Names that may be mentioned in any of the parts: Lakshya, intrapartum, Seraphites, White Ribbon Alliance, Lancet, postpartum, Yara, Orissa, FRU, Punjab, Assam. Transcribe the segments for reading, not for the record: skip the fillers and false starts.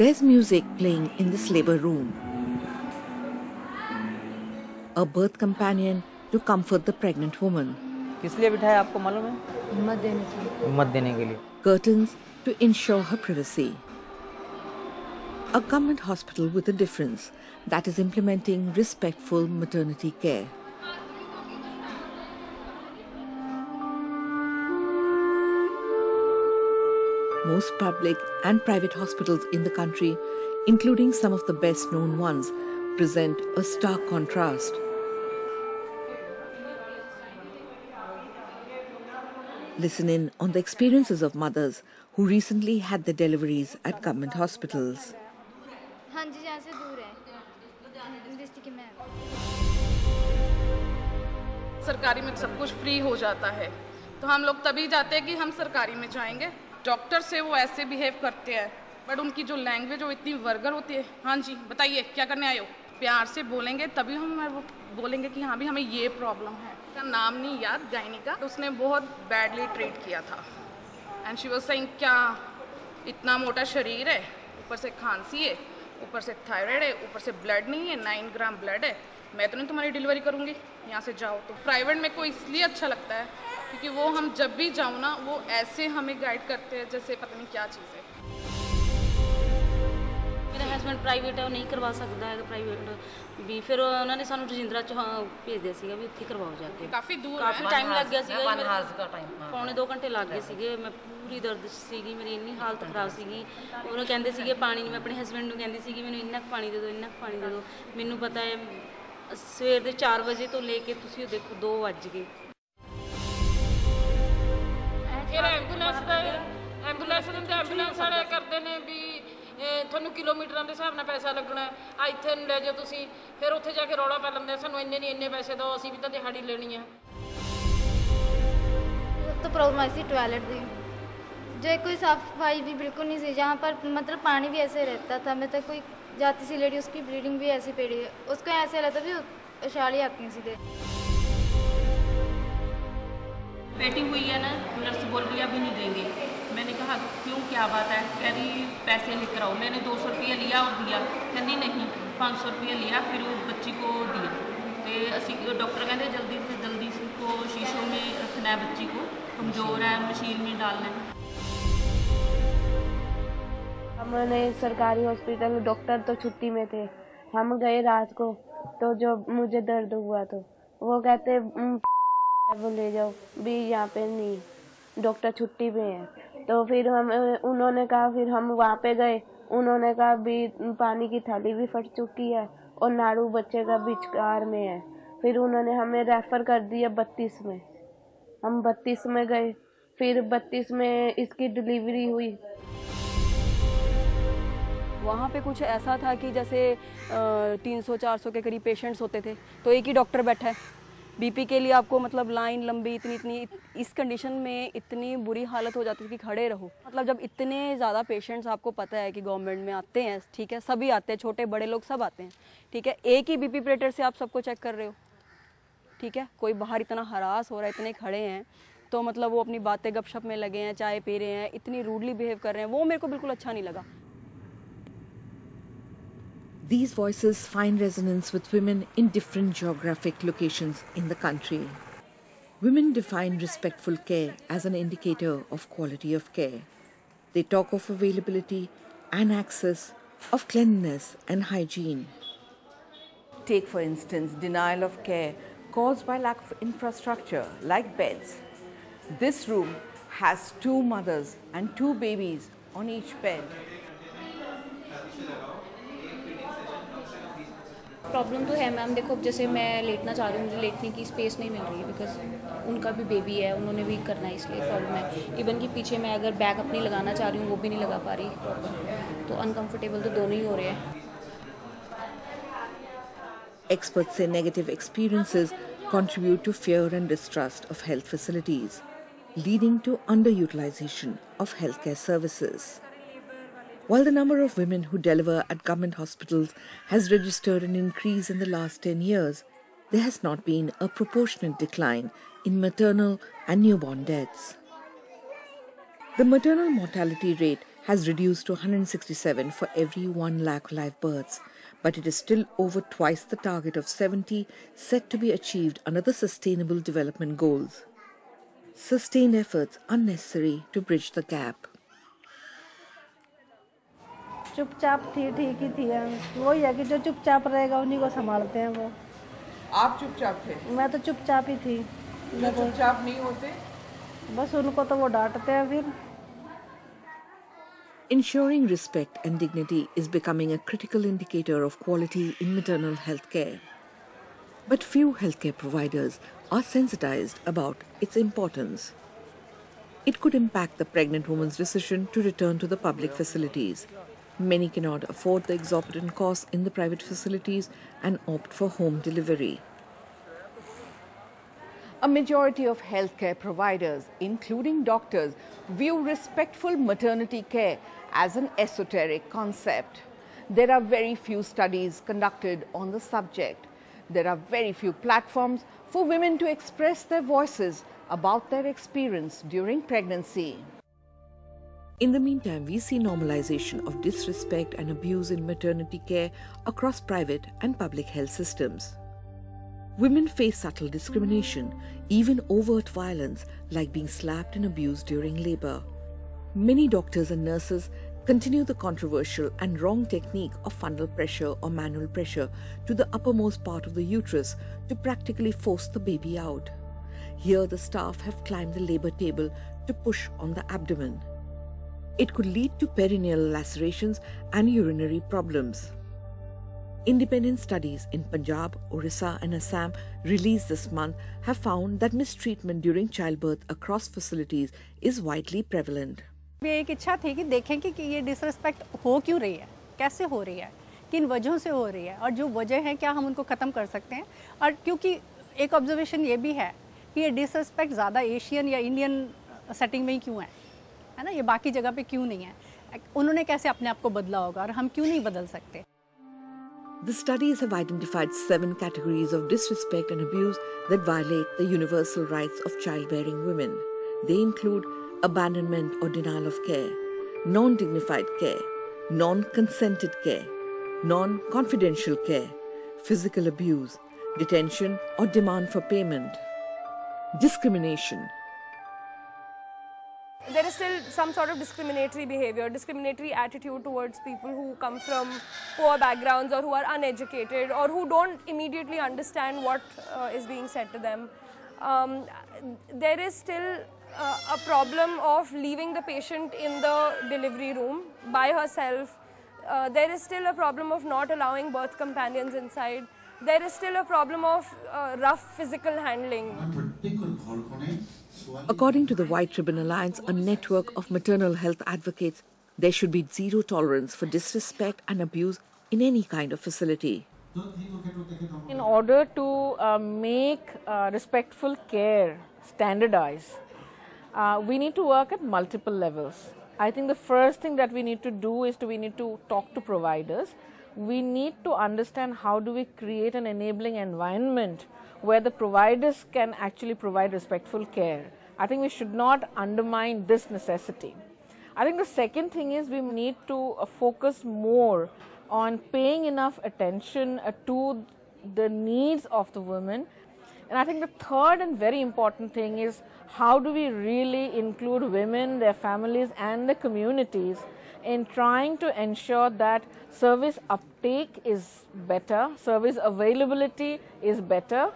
There's music playing in this labor room. A birth companion to comfort the pregnant woman. Curtains to ensure her privacy. A government hospital with a difference that is implementing respectful maternity care. Most public and private hospitals in the country, including some of the best known ones, present a stark contrast. Listen in on the experiences of mothers who recently had their deliveries at government hospitals. सरकारी में सब कुछ free हो जाता है, तो हम लोग तभी जाते हैं कि हम सरकारी में जाएंगे। डॉक्टर से वो ऐसे बिहेव करते हैं, बट उनकी जो लैंग्वेज वो इतनी वर्गर होती है। हाँ जी, बताइए क्या करने आए हो? प्यार से बोलेंगे तभी हम बोलेंगे कि हाँ भी हमें ये प्रॉब्लम है। उसका नाम नहीं याद, गायनिका, उसने बहुत बैडली ट्रीट किया था। एंड शी वाज सेइंग क्या इतना मोटा शरीर है, ऊपर से खांसी है, ऊपर से थायराइड है, ऊपर से ब्लड नहीं है, 9 ग्राम ब्लड है, मैं तो नहीं तुम्हारी डिलीवरी करूँगी, यहाँ से जाओ। तो प्राइवेट में को इसलिए अच्छा लगता है क्योंकि वो हम जब भी जाओ ना वो ऐसे हमें गाइड करते हैं जैसे पता नहीं क्या चीज़ है। मेरा हस्बैंड प्राइवेट है, वो नहीं करवा सकता है प्राइवेट भी, फिर उन्होंने सानू रजिंद्रा चौहान भेज दिया सीगा भी उत्थे करवाओ जाके। काफ़ी दूर, काफ़ी टाइम लग गया सीगा, 1.5 घंटे लग गए सीगे। मैं पूरी दर्द सीगी, मेरी इन्नी हालत खराब सीगी। उन्होंने कहते सीगे पानी, मैं अपने हस्बैंड को कहती सीगी मैंने इन्ना पानी दे दो, इन्ना पानी दे दो। मैनू पता है सवेर के 4 बजे तो लेके तुसीं देखो 2 बज गए। एंबूलेंस वाले करते हैं भी थानू किलोमीटर के हिसाब न पैसा लगना है, इतने ले जाओ तुसीं, फिर उत्थे जाके रौला पा लेंदे सानू इन्ने नहीं इन्ने पैसे दो, असीं भी तो दिहाड़ी लेनी है। तो प्रॉब्लम आई सी टॉयलेट की, जो कोई साफ सफाई भी बिल्कुल नहीं थी, जहाँ पर मतलब पानी भी ऐसे रहता था। मैं तो कोई जाती सी लेडी, उसकी ब्लीडिंग भी ऐसी पड़ी है, उसको ऐसे रहता भी उछाली आती है सीधे। बैठी हुई है ना, नर्स बोल रही अभी नहीं देंगे। मैंने कहा क्यों क्या बात है, कह रही पैसे लेकर आओ। मैंने 200 रुपया लिया और दिया, कहती नहीं 500 रुपया लिया, फिर वो बच्ची को दिया। तो असी डॉक्टर कहते जल्दी से जल्दी इसको शीशों में रखना है, बच्ची को कमज़ोर है, मशीन में डालना है। हमने सरकारी हॉस्पिटल डॉक्टर तो छुट्टी में थे, हम गए रात को, तो जो मुझे दर्द हुआ तो वो कहते वो ले जाओ भी, यहाँ पे नहीं डॉक्टर छुट्टी पे है। तो फिर हम उन्होंने कहा, फिर हम वहाँ पे गए, उन्होंने कहा भी पानी की थाली भी फट चुकी है और नाड़ू बच्चे का विचकार में है। फिर उन्होंने हमें रेफ़र कर दिया 32 में। हम 32 में गए, फिर 32 में इसकी डिलीवरी हुई। वहाँ पे कुछ ऐसा था कि जैसे 300-400 के करीब पेशेंट्स होते थे, तो एक ही डॉक्टर बैठा है। बीपी के लिए आपको मतलब लाइन लंबी इतनी इस कंडीशन में इतनी बुरी हालत हो जाती है कि खड़े रहो। मतलब जब इतने ज़्यादा पेशेंट्स, आपको पता है कि गवर्नमेंट में आते हैं, ठीक है, सभी आते हैं, छोटे बड़े लोग सब आते हैं, ठीक है, एक ही बीपी प्लेटर से आप सबको चेक कर रहे हो, ठीक है। कोई बाहर इतना हरास हो रहा है, इतने खड़े हैं, तो मतलब वो अपनी बातें गपशप में लगे हैं, चाय पी रहे हैं, इतनी रूडली बिहेव कर रहे हैं, वो मेरे को बिल्कुल अच्छा नहीं लगा। These voices find resonance with women in different geographic locations in the country. Women define respectful care as an indicator of quality of care. They talk of availability and access, of cleanliness and hygiene. Take, for instance, denial of care caused by lack of infrastructure like beds. This room has 2 mothers and 2 babies on each bed. Problem तो है ma'am, देखो अब जैसे मैं लेटना चाह रही हूँ, मुझे लेटने की स्पेस नहीं मिल रही, बिकॉज उनका भी बेबी है, उन्होंने भी करना है, इसलिए प्रॉब्लम है। इवन कि पीछे मैं अगर बैग अपनी लगाना चाह रही हूँ वो भी नहीं लगा पा रही प्रॉब्लम, तो अनकंफर्टेबल तो दोनों ही हो रहे हैं। Experts say negative experiences contribute to fear and distrust of health facilities, leading to underutilization of healthcare services. While the number of women who deliver at government hospitals has registered an increase in the last 10 years, there has not been a proportionate decline in maternal and newborn deaths. The maternal mortality rate has reduced to 167 for every 1 lakh live births, but it is still over twice the target of 70 set to be achieved under the Sustainable Development Goals. Sustained efforts are necessary to bridge the gap. चुपचाप थी, ठीक ही थी। वही है कि जो चुपचाप रहेगा उन्हीं को संभालते हैं वो। आप चुपचाप थे? मैं तो चुपचाप ही थी। जो चुपचाप नहीं होते? बस उनको तो वो डांटते हैं फिर। Ensuring respect and dignity is becoming a critical indicator of quality in maternal health care. But few healthcare providers are sensitized about its importance. It could impact the pregnant woman's decision to return to the public facilities. Many cannot afford the exorbitant costs in the private facilities and opt for home delivery. A majority of healthcare providers, including doctors, view respectful maternity care as an esoteric concept. There are very few studies conducted on the subject. There are very few platforms for women to express their voices about their experience during pregnancy. In the meantime, we see normalization of disrespect and abuse in maternity care across private and public health systems. Women face subtle discrimination, even overt violence like being slapped and abused during labor. Many doctors and nurses continue the controversial and wrong technique of fundal pressure or manual pressure to the uppermost part of the uterus to practically force the baby out. Here, the staff have climbed the labor table to push on the abdomen. It could lead to perineal lacerations and urinary problems. Independent studies in Punjab, Orissa and Assam released this month have found that mistreatment during childbirth across facilities is widely prevalent. ये एक इच्छा थी कि देखें कि ये disrespect हो क्यों रही है, कैसे हो रही है, किन वजहों से हो रही है और जो वजह हैं क्या हम उनको खत्म कर सकते हैं और क्योंकि एक observation ये भी है कि ये disrespect ज़्यादा एशियन या इंडियन setting में ही क्यों है ना ये बाकी जगह पे क्यों नहीं है उन्होंने कैसे अपने आप को बदला होगा और हम क्यों नहीं बदल सकते. The studies have identified 7 categories of disrespect and abuse that violate the universal rights of childbearing women. They include abandonment or denial of care, non-dignified care, non-consented care, non-confidential care, physical abuse, detention or demand for payment, discrimination. There is still some sort of discriminatory behavior, discriminatory attitude towards people who come from poor backgrounds or who are uneducated or who don't immediately understand what is being said to them. There is still a problem of leaving the patient in the delivery room by herself. There is still a problem of not allowing birth companions inside. There is still a problem of rough physical handling. According to the White Ribbon Alliance, a network of maternal health advocates, there should be zero tolerance for disrespect and abuse in any kind of facility. In order to make respectful care standardized, we need to work at multiple levels. I think the first thing that we need to do is we need to talk to providers. We need to understand how do we create an enabling environment where the providers can actually provide respectful care. I think we should not undermine this necessity. I think the second thing is we need to focus more on paying enough attention to the needs of the women. And I think the third and very important thing is how do we really include women, their families and the communities in trying to ensure that service uptake is better, service availability is better.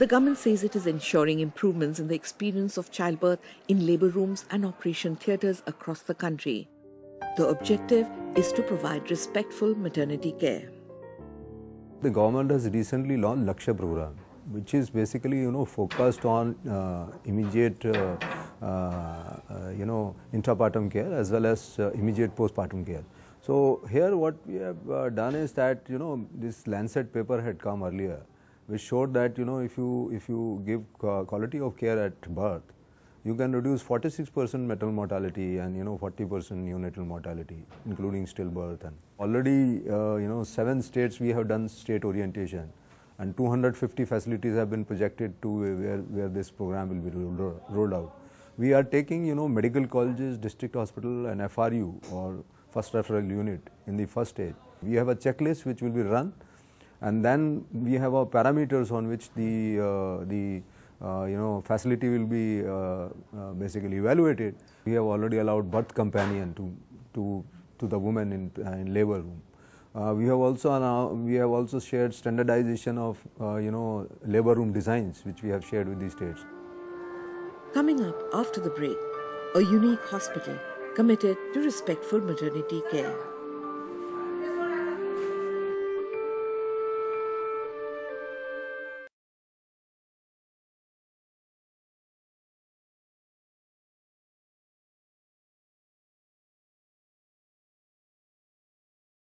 The government says it is ensuring improvements in the experience of childbirth in labour rooms and operation theatres across the country. The objective is to provide respectful maternity care. The government has recently launched Lakshya program, which is basically focused on immediate intrapartum care as well as immediate postpartum care. So here what we have done is that this Lancet paper had come earlier, which showed that if you give quality of care at birth, you can reduce 46% maternal mortality and 40% neonatal mortality, including stillbirth. And already 7 states we have done state orientation. and 250 facilities have been projected to where this program will be rolled out. We are taking, medical colleges, district hospital and FRU or first referral unit in the first stage. We have a checklist which will be run, and then we have our parameters on which the facility will be basically evaluated. We have already allowed birth companion to the woman in labor room. We have also shared standardization of labor room designs, which we have shared with the states. Coming up after the break, a unique hospital committed to respectful maternity care.